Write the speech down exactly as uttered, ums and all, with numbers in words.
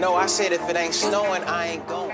No, I said if it ain't snowing, I ain't going.